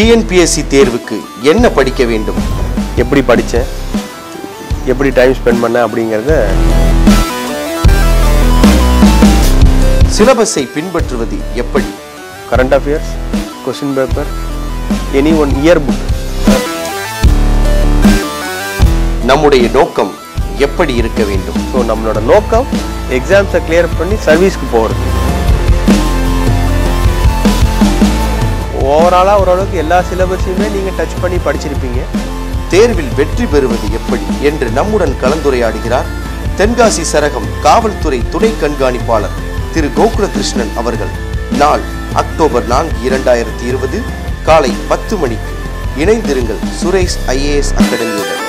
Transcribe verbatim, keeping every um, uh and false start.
T N P S C தேர்வுக்கு என்ன படிக்க வேண்டும்? எப்படி படிச்சேன்? எப்படி டைம் ஸ்பெண்ட் பண்ண அப்படிங்கறத சிலபஸை பின்பற்றுவது எப்படி? Current affairs, question paper, any one yearbook. நம்முடைய நோக்கம் எப்படி இருக்க வேண்டும்? சோ நம்மளோட நோக்கம் எக்ஸாம்ஸ் கிளியர் பண்ணி சர்வீஸ்க்கு போறது. ஓவராலா ஓரளவுக்கு எல்லா சிலபஸையுமே நீங்க டச் பண்ணி படிச்சிருப்பீங்க. தேர்வில் வெற்றி பெறுவது எப்படி என்று நம்முடன் கலந்துரையாடுகிறார் தென்காசி சரகம் காவல்துறை துணை கண்காணிப்பாளர் திரு கோகுலகிருஷ்ணன் அவர்கள். நாள் அக்டோபர் நான்கு இரண்டாயிரத்தி இருபது காலை பத்து மணிக்கு இணைந்திருங்கள் சுரேஷ் I A S அகாடமியுடன்.